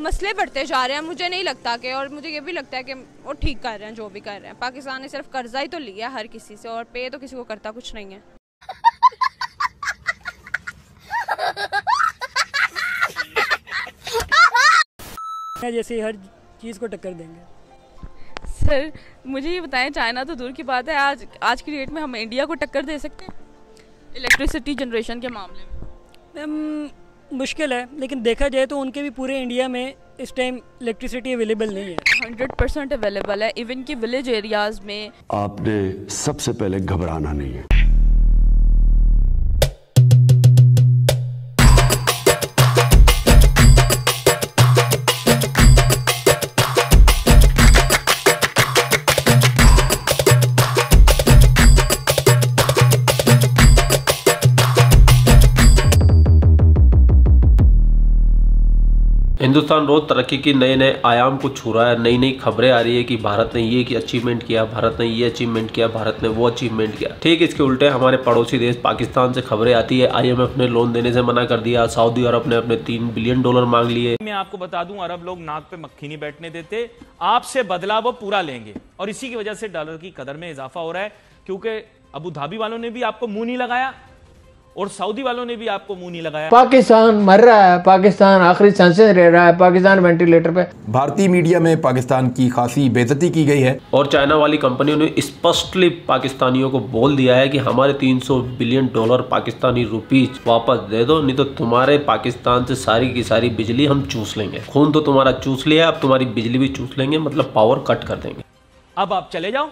मसले बढ़ते जा रहे हैं। मुझे नहीं लगता कि, और मुझे ये भी लगता है कि वो ठीक कर रहे हैं जो भी कर रहे हैं। पाकिस्तान ने सिर्फ कर्जा ही तो लिया हर किसी से, और पे तो किसी को करता कुछ नहीं है। जैसे हर चीज़ को टक्कर देंगे। सर मुझे ये बताएं, चाइना तो दूर की बात है, आज की डेट में हम इंडिया को टक्कर दे सकते हैं इलेक्ट्रिसिटी जनरेशन के मामले में? मुश्किल है, लेकिन देखा जाए तो उनके भी पूरे इंडिया में इस टाइम इलेक्ट्रिसिटी अवेलेबल नहीं है। 100% अवेलेबल है, इवन कि विलेज एरियाज में। आपने सबसे पहले घबराना नहीं है। हिंदुस्तान रोज़ तरक्की के नए नए आयाम को छू रहा है। नई नई खबरें आ रही है कि भारत ने ये कि अचीवमेंट किया, भारत ने ये अचीवमेंट किया, भारत ने वो अचीवमेंट किया। ठीक इसके उल्टे हमारे पड़ोसी देश पाकिस्तान से खबरें आती है, आईएमएफ ने लोन देने से मना कर दिया, सऊदी अरब ने अपने $3 बिलियन मांग लिए। मैं आपको बता दूं, अरब लोग नाक पे मक्खी नहीं बैठने देते, आपसे बदला वो पूरा लेंगे, और इसी की वजह से डॉलर की कदर में इजाफा हो रहा है, क्योंकि अबू धाबी वालों ने भी आपको मुंह नहीं लगाया और सऊदी वालों ने भी आपको मुंह नहीं लगाया। पाकिस्तान मर रहा है, पाकिस्तान आखिरी सांसें ले रहा है, पाकिस्तान वेंटिलेटर पे। भारतीय मीडिया में पाकिस्तान की खासी बेइज्जती की गई है, और चाइना वाली कंपनियों ने स्पष्टली पाकिस्तानियों को बोल दिया है कि हमारे $300 बिलियन पाकिस्तानी रुपीज वापस दे दो, नहीं तो तुम्हारे पाकिस्तान से सारी की सारी बिजली हम चूस लेंगे। खून तो तुम्हारा चूस लिया, अब तुम्हारी बिजली भी चूस लेंगे, मतलब पावर कट कर देंगे। अब आप चले जाओ,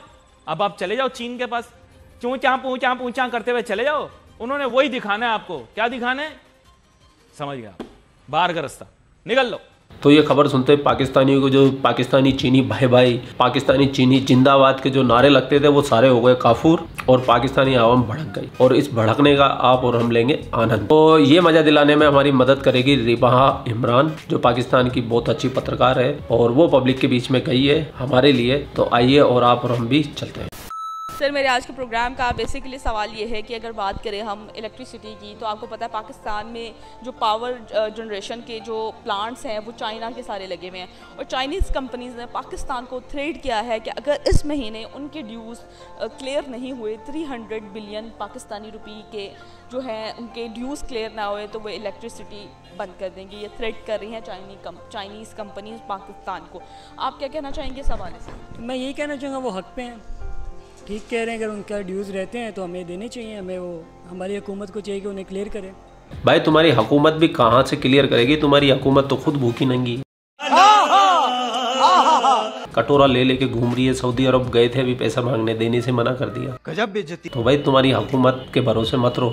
अब आप चले जाओ चीन के पास, चूचा पूचा पूचा करते हुए चले जाओ। उन्होंने वही दिखाना है आपको, क्या दिखाना है समझ गया, बाहर का रास्ता निकल लो। तो ये खबर सुनते पाकिस्तानियों को, जो पाकिस्तानी चीनी भाई भाई, पाकिस्तानी चीनी जिंदाबाद के जो नारे लगते थे वो सारे हो गए काफूर, और पाकिस्तानी आवाम भड़क गई, और इस भड़कने का आप और हम लेंगे आनंद। तो ये मजा दिलाने में हमारी मदद करेगी रिबाह इमरान, जो पाकिस्तान की बहुत अच्छी पत्रकार है, और वो पब्लिक के बीच में गई है हमारे लिए। तो आइए और आप और हम भी चलते हैं। सर मेरे आज के प्रोग्राम का बेसिकली सवाल ये है कि अगर बात करें हम इलेक्ट्रिसिटी की, तो आपको पता है पाकिस्तान में जो पावर जनरेशन के जो प्लांट्स हैं वो चाइना के सारे लगे हुए हैं, और चाइनीज़ कंपनीज़ ने पाकिस्तान को थ्रेट किया है कि अगर इस महीने उनके ड्यूज़ क्लियर नहीं हुए, 300 बिलियन पाकिस्तानी रुपये के जो हैं उनके ड्यूज़ क्लियर ना हुए तो वो इलेक्ट्रिसिटी बंद कर देंगी। ये थ्रेट कर रही हैं चाइनीज़ कंपनीज पाकिस्तान को। आप क्या कहना चाहेंगे इस हवाले से? मैं यही कहना चाहूँगा वो हक़ पे हैं, ठीक कह रहे हैं। अगर उनका ड्यूज़ रहते हैं तो हमें देने चाहिए, हमें वो हमारी हुकूमत को चाहिए कि उन्हें क्लियर करें। भाई तुम्हारी हुकूमत भी कहाँ से क्लियर करेगी, तुम्हारी हुकूमत तो खुद भूखी नंगी कटोरा ले लेके घूम रही है। सऊदी अरब गए थे, अभी पैसा मांगने, देने से मना कर दिया, गजब बेइज्जती। तो भाई तुम्हारी हुकूमत के भरोसे मत रहो।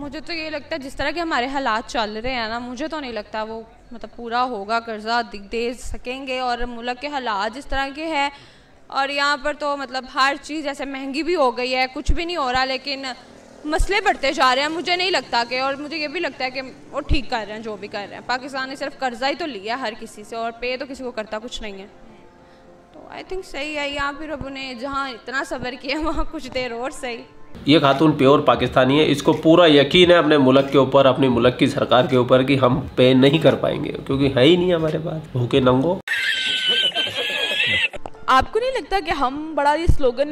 मुझे तो ये लगता है जिस तरह के हमारे हालात चल रहे हैं ना, मुझे तो नहीं लगता वो मतलब पूरा होगा, कर्जा दे सकेंगे, और मुल्क के हालात जिस तरह के हैं, और यहाँ पर तो मतलब हर चीज़ ऐसे महंगी भी हो गई है, कुछ भी नहीं हो रहा, लेकिन मसले बढ़ते जा रहे हैं। मुझे नहीं लगता कि, और मुझे ये भी लगता है कि वो ठीक कर रहे हैं जो भी कर रहे हैं। पाकिस्तान ने सिर्फ कर्जा ही तो लिया हर किसी से, और पे तो किसी को करता कुछ नहीं है। तो आई थिंक सही है, यहाँ फिर अब उन्हें जहाँ इतना सब्र किया वहाँ कुछ देर और सही। ये खातून प्योर पाकिस्तानी है, इसको पूरा यकीन है अपने मुल्क के ऊपर, अपने मुल्क की सरकार के ऊपर, कि हम पे नहीं कर पाएंगे, क्योंकि है ही नहीं हमारे पास, भूखे नंगो। आपको नहीं लगता कि हम बड़ा ये स्लोगन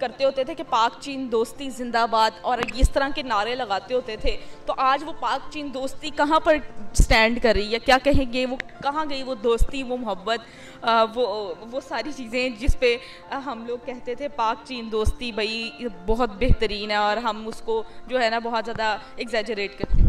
करते होते थे कि पाक चीन दोस्ती जिंदाबाद, और इस तरह के नारे लगाते होते थे, तो आज वो पाक चीन दोस्ती कहाँ पर स्टैंड कर रही है? क्या कहेंगे, वो कहाँ गई वो दोस्ती, वो मोहब्बत, वो सारी चीज़ें जिस पे हम लोग कहते थे पाक चीन दोस्ती भाई बहुत बेहतरीन है, और हम उसको जो है ना बहुत ज़्यादा एग्जैजरेट करते थे।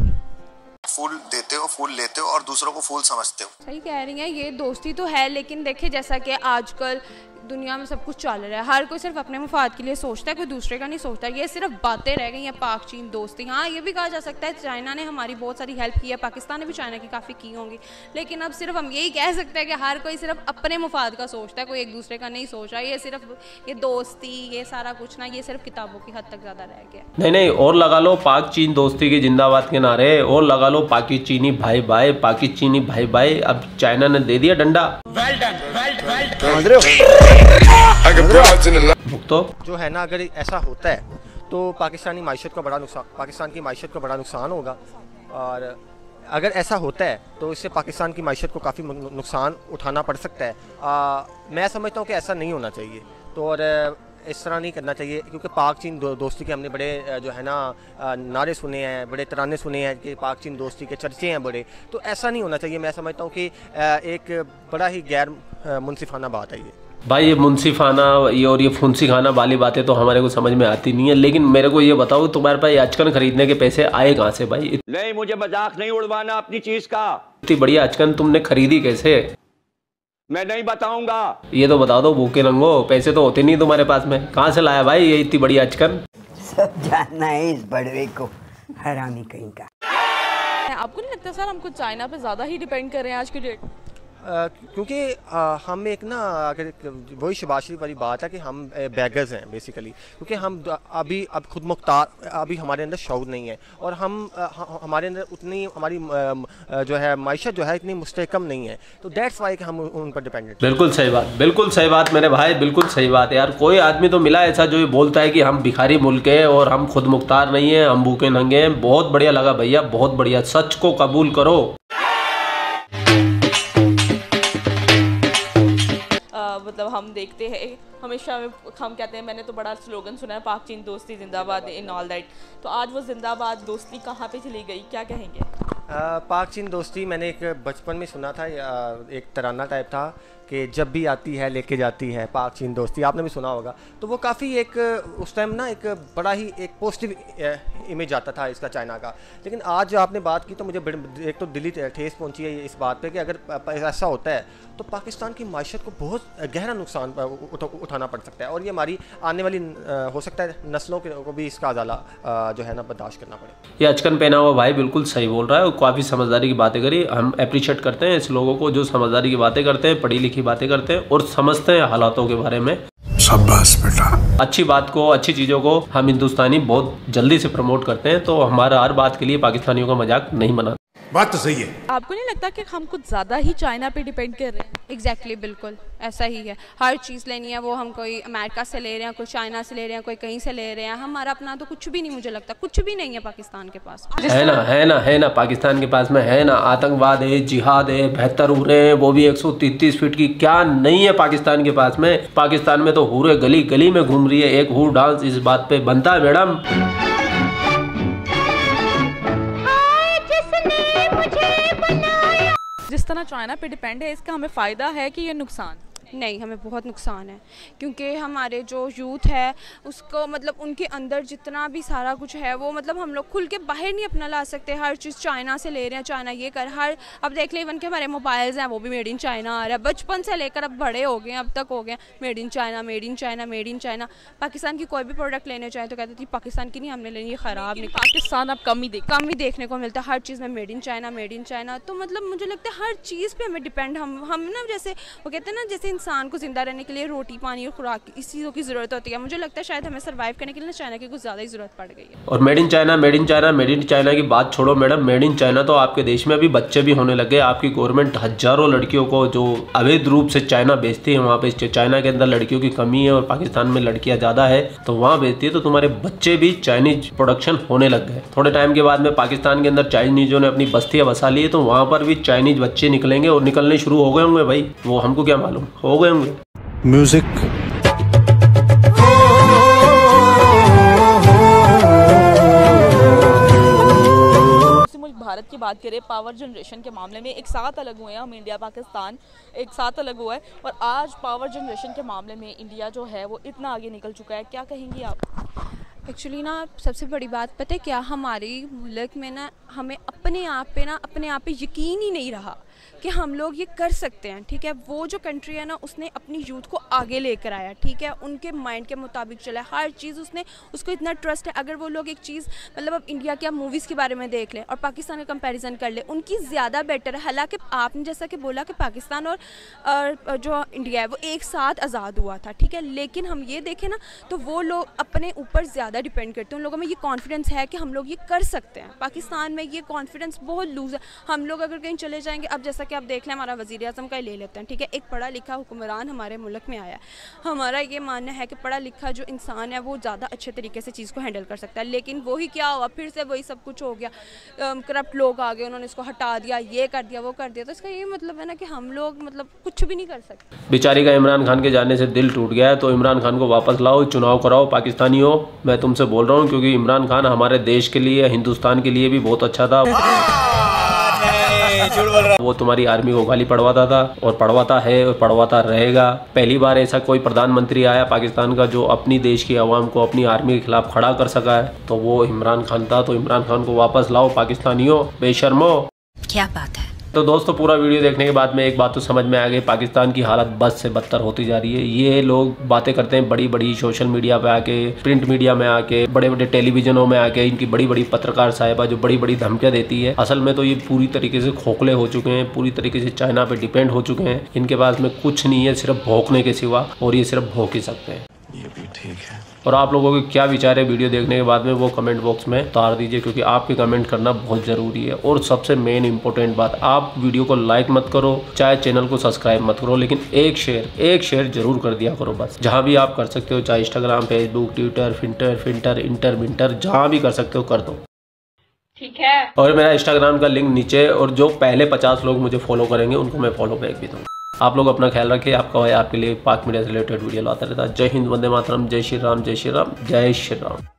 फूल देते हो, फूल लेते हो, और दूसरों को फूल समझते हो। सही कह रही हैं, ये दोस्ती तो है, लेकिन देखिए जैसा कि आजकल दुनिया में सब कुछ चल रहा है, हर कोई सिर्फ अपने मुफाद के लिए सोचता है, कोई दूसरे का नहीं सोचता। ये सिर्फ बातें रह गई हैं पाक चीन दोस्ती। हाँ ये भी कहा जा सकता है चाइना ने हमारी बहुत सारी हेल्प की है, पाकिस्तान ने भी चाइना की काफ़ी की होंगी, लेकिन अब सिर्फ हम यही कह सकते हैं कि हर कोई सिर्फ अपने मुफाद का सोचता है, कोई एक दूसरे का नहीं सोच रहा। ये सिर्फ ये दोस्ती, ये सारा कुछ ना, ये सिर्फ किताबों की हद तक ज़्यादा रह गया। नहीं, और लगा लो पाक चीन दोस्ती की जिंदाबाद के नारे, और लगा लो पाकि चीनी भाई भाई, पाकि चीनी भाई भाई। अब चाइना ने दे दिया डंडा। तो जो है ना, अगर ऐसा होता है तो पाकिस्तानी मायशत को बड़ा नुकसान होगा, और अगर ऐसा होता है तो इससे पाकिस्तान की मायशत को काफ़ी नुकसान उठाना पड़ सकता है। मैं समझता हूँ कि ऐसा नहीं होना चाहिए तो, और इस तरह नहीं करना चाहिए क्योंकि पाक चीन दोस्ती के हमने बड़े जो है ना नारे सुने हैं, बड़े तराने सुने हैं कि पाक चीन दोस्ती के चर्चे हैं बड़े, तो ऐसा नहीं होना चाहिए। मैं समझता हूँ कि एक बड़ा ही गैर मुनसिफाना बात है ये। भाई ये मुनसिफाना ये और ये फुंसी खाना वाली बातें तो हमारे को समझ में आती नहीं है, लेकिन मेरे को ये बताओ तुम्हारे पास अचकन खरीदने के पैसे आए कहाँ से भाई? नहीं, मुझे मजाक नहीं उड़वाना अपनी चीज का। इतनी बढ़िया अचकन तुमने खरीदी कैसे? मैं नहीं बताऊंगा। ये तो बता दो भूखे रंगो, पैसे तो होते नहीं तुम्हारे पास में, कहाँ से लाया भाई ये इतनी बढ़िया अचकन? सब जानना है इस बड़वे को, हरामी कहीं का। आपको नहीं लगता सर हमको चाइना पे ज्यादा ही डिपेंड कर रहे हैं आज की डेट? क्योंकि हम एक ना वही शबाशी वाली बात है कि हम बैगर्स हैं बेसिकली, क्योंकि हम अभी अब खुद मुख्तार अभी हमारे अंदर शौक नहीं है और हम हमारे अंदर उतनी हमारी जो है मायशत जो है इतनी मुस्तकम नहीं है, तो दैट्स वाई कि हम उन पर डिपेंडेंट। बिल्कुल सही बात, बिल्कुल सही बात मेरे भाई, बिल्कुल सही बात है यार। कोई आदमी तो मिला ऐसा जो ये बोलता है कि हम भिखारी मुल्क है और हम खुद मुख्तार नहीं है, हम भूखे नंगे हैं। बहुत बढ़िया लगा भैया, बहुत बढ़िया, सच को कबूल करो। मतलब हम देखते हैं हमेशा, हम कहते हैं मैंने तो बड़ा स्लोगन सुना है पाक चीन दोस्ती जिंदाबाद इन ऑल दैट, तो आज वो जिंदाबाद दोस्ती कहाँ पे चली गई, क्या कहेंगे? पाक चीन दोस्ती मैंने एक बचपन में सुना था, एक तराना टाइप था कि जब भी आती है लेके जाती है पाक चीन दोस्ती, आपने भी सुना होगा। तो वो काफ़ी एक उस टाइम ना एक बड़ा ही एक पॉजिटिव इमेज आता था इसका चाइना का, लेकिन आज जो आपने बात की तो मुझे एक तो दिली ठेस पहुंची है इस बात पे कि अगर ऐसा होता है तो पाकिस्तान की मायशत को बहुत गहरा नुकसान उठाना पड़ सकता है और ये हमारी आने वाली हो सकता है नस्लों को भी इसका अजाला जो है ना बर्दाश्त करना पड़े। ये अचकन पहना हुआ भाई बिल्कुल सही बोल रहा है और काफ़ी समझदारी की बातें करी। हम अप्रिशिएट करते हैं इस लोगों को जो समझदारी की बातें करते हैं, पढ़ी लिखी बातें करते हैं और समझते हैं हालातों के बारे में। शाबाश बेटा, अच्छी बात को, अच्छी चीज़ों को हम हिंदुस्तानी बहुत जल्दी से प्रमोट करते हैं, तो हमारा हर बात के लिए पाकिस्तानियों का मजाक नहीं बनाते। बात तो सही है। आपको नहीं लगता कि हम कुछ ज़्यादा ही चाइना पे डिपेंड कर रहे हैं? एग्जैक्टली बिल्कुल ऐसा ही है। हर चीज़ लेनी है वो हम कोई अमेरिका से ले रहे हैं, कोई चाइना से ले रहे हैं, कोई कहीं से ले रहे हैं। हमारा अपना तो कुछ भी नहीं, मुझे लगता कुछ भी नहीं है पाकिस्तान के पास। है ना पाकिस्तान के पास में है ना, आतंकवाद है, जिहाद है, बेहतर हो रहे हैं, वो भी 133 फीट की, क्या नहीं है पाकिस्तान के पास में। पाकिस्तान में तो हूरे गली गली में घूम रही है, एक हूर डांस इस बात पे बनता है मैडम। जिस तरह चाइना पे डिपेंड है, इसका हमें फ़ायदा है कि ये नुकसान? नहीं, हमें बहुत नुकसान है क्योंकि हमारे जो यूथ है उसको मतलब उनके अंदर जितना भी सारा कुछ है वो मतलब हम लोग खुल के बाहर नहीं अपना ला सकते। हर चीज़ चाइना से ले रहे हैं, चाइना ये कर, हर अब देख ले इवन के हमारे मोबाइल्स हैं वो भी मेड इन चाइना आ रहा है। बचपन से लेकर अब बड़े हो गए अब तक हो गए made in China, made in China, made in China. Pakistan की कोई भी प्रोडक्ट लेने चाहे तो कहते थे पाकिस्तान की नहीं हमने लेनी, ये ख़राब नहीं। पाकिस्तान अब कम ही देखने को मिलता है, हर चीज़ में made in China, made in China. तो मतलब मुझे लगता है हर चीज़ पर हमें डिपेंड, हम ना जैसे वो कहते हैं ना जैसे इंसान को जिंदा रहने के लिए रोटी पानी और खुराक इस चीज़ों की जरूरत होती है। मुझे लगता है शायद हमें सर्वाइव करने के लिए चाइना की कुछ ज़्यादा ही जरूरत पड़ गई है। और made in China, made in China, made in China की बात छोड़ो मैडम, मेड इन चाइना तो आपके देश में अभी बच्चे भी होने लगे। आपकी गवर्नमेंट हज़ारों लड़कियों को जो अवैध रूप से चाइना बेचती है, वहाँ पे चाइना के अंदर लड़कियों की कमी है और पाकिस्तान में लड़कियाँ ज़्यादा है तो वहाँ बेचती है, तो तुम्हारे बच्चे भी चाइनीज प्रोडक्शन होने लग गए। थोड़े टाइम के बाद में पाकिस्तान के अंदर चाइनीजों ने अपनी बस्तियाँ बसा ली है तो वहाँ पर भी चाइनीज बच्चे निकलेंगे और निकलने शुरू हो गए होंगे भाई, वो हमको क्या मालूम हो गए होंगे। म्यूजिक भारत की बात करें पावर जनरेशन के मामले में एक साथ अलग हुए हैं हम, इंडिया पाकिस्तान एक साथ अलग हुआ है और आज पावर जनरेशन के मामले में इंडिया जो है वो इतना आगे निकल चुका है, क्या कहेंगी आप? एक्चुअली ना सबसे बड़ी बात पता है क्या, हमारी मुल्क में ना हमें अपने आप पे यकीन ही नहीं रहा कि हम लोग ये कर सकते हैं। ठीक है, वो जो कंट्री है ना उसने अपनी यूथ को आगे लेकर आया, ठीक है, उनके माइंड के मुताबिक चला, हर चीज़ उसने उसको इतना ट्रस्ट है। अगर वो लोग एक चीज़ मतलब अब इंडिया की आप मूवीज़ के बारे में देख लें और पाकिस्तान का कंपेरिजन कर लें, उनकी ज़्यादा बेटर है। हालाँकि आपने जैसा कि बोला कि पाकिस्तान और जो इंडिया है वो एक साथ आज़ाद हुआ था, ठीक है, लेकिन हम ये देखें ना तो वो लोग अपने ऊपर ज़्यादा डिपेंड करते हैं। उन लोगों में ये कॉन्फिडेंस है कि हम लोग ये कर सकते हैं, पाकिस्तान में ये कॉन्फिडेंस बहुत लूज़ है। हम लोग अगर कहीं चले जाएँगे, अब जैसा कि आप देख लें, हमारा वज़ीर आज़म का ही ले लेते हैं, ठीक है, एक पढ़ा लिखा हुक्मरान हमारे मुल्क में आया है। हमारा ये मानना है कि पढ़ा लिखा जो इंसान है वो ज़्यादा अच्छे तरीके से चीज़ को हैंडल कर सकता है, लेकिन वही क्या हुआ, फिर से वही सब कुछ हो गया, करप्ट लोग आ गए, उन्होंने इसको हटा दिया, ये कर दिया, वो कर दिया। तो इसका ये मतलब है ना कि हम लोग मतलब कुछ भी नहीं कर सकते। बेचारी का इमरान खान के जाने से दिल टूट गया है, तो इमरान खान को वापस लाओ, चुनाव कराओ। पाकिस्तानियों, मैं तुमसे बोल रहा हूँ, क्योंकि इमरान खान हमारे देश के लिए, हिंदुस्तान के लिए भी बहुत अच्छा था। वो तुम्हारी आर्मी को गाली पढ़वाता था और पढ़वाता है और पढ़वाता रहेगा। पहली बार ऐसा कोई प्रधानमंत्री आया पाकिस्तान का जो अपनी देश की आवाम को अपनी आर्मी के खिलाफ खड़ा कर सका है, तो वो इमरान खान था। तो इमरान खान को वापस लाओ पाकिस्तानियों, बेशर्मो। क्या बात है। तो दोस्तों, पूरा वीडियो देखने के बाद में एक बात तो समझ में आ गई, पाकिस्तान की हालत बद से बदतर होती जा रही है। ये लोग बातें करते हैं बड़ी बड़ी, सोशल मीडिया पे आके, प्रिंट मीडिया में आके, बड़े बड़े टेलीविजनों में आके, इनकी बड़ी बड़ी पत्रकार साहिबा जो बड़ी बड़ी धमकियाँ देती है। असल में तो ये पूरी तरीके से खोखले हो चुके हैं, पूरी तरीके से चाइना पर डिपेंड हो चुके हैं। इनके पास में कुछ नहीं है सिर्फ भौंकने के सिवा, और ये सिर्फ भौंक ही सकते हैं। ये भी ठीक है। और आप लोगों के क्या विचार है वीडियो देखने के बाद में, वो कमेंट बॉक्स में उतार दीजिए, क्योंकि आपके कमेंट करना बहुत ज़रूरी है। और सबसे मेन इंपॉर्टेंट बात, आप वीडियो को लाइक मत करो, चाहे चैनल को सब्सक्राइब मत करो, लेकिन एक शेयर जरूर कर दिया करो बस। जहाँ भी आप कर सकते हो, चाहे इंस्टाग्राम, फेसबुक, ट्विटर, इंटर जहाँ भी कर सकते हो कर दो, ठीक है। और मेरा इंस्टाग्राम का लिंक नीचे, और जो पहले 50 लोग मुझे फॉलो करेंगे उनको मैं फॉलो बैक भी दूँगा। आप लोग अपना ख्याल रखिए। आपका भाई आपके लिए पाक मीडिया से रिलेटेड वीडियो लाता रहता है। जय हिंद, वंदे मातरम, जय श्री राम, जय श्री राम, जय श्री राम।